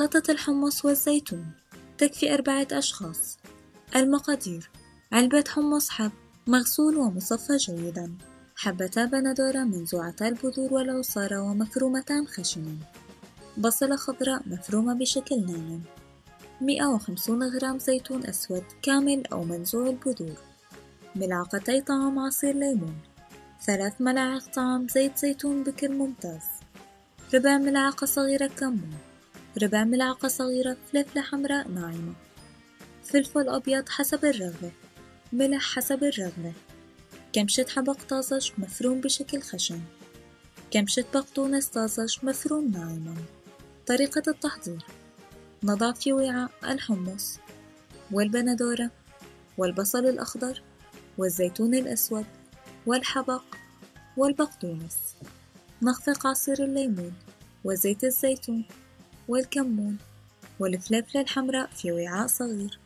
سلطة الحمص والزيتون تكفي 4 أشخاص. المقادير: علبة حمص حب مغسول ومصفى جيدا، حبة بندورة منزوعتا البذور والعصارة ومفرومتان خشنين، بصلة خضراء مفرومة بشكل ناعم، 150 غرام زيتون أسود كامل أو منزوع البذور، ملعقتي طعام عصير ليمون، 3 ملاعق طعام زيت زيتون بكر ممتاز، 1/4 ملعقة صغيرة كمون، 1/4 ملعقة صغيرة فلفلة حمراء ناعمة، فلفل أبيض حسب الرغبة، ملح حسب الرغبة، كمشة حبق طازج مفروم بشكل خشن، كمشة بقدونس طازج مفروم ناعما. طريقة التحضير: نضع في وعاء الحمص والبندورة والبصل الأخضر والزيتون الأسود والحبق والبقدونس، نخفق عصير الليمون وزيت الزيتون والكمون والفلفلة الحمراء في وعاء صغير،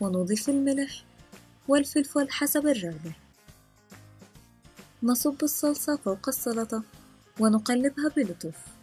ونضيف الملح والفلفل حسب الرغبة. نصب الصلصة فوق السلطة ونقلبها بلطف.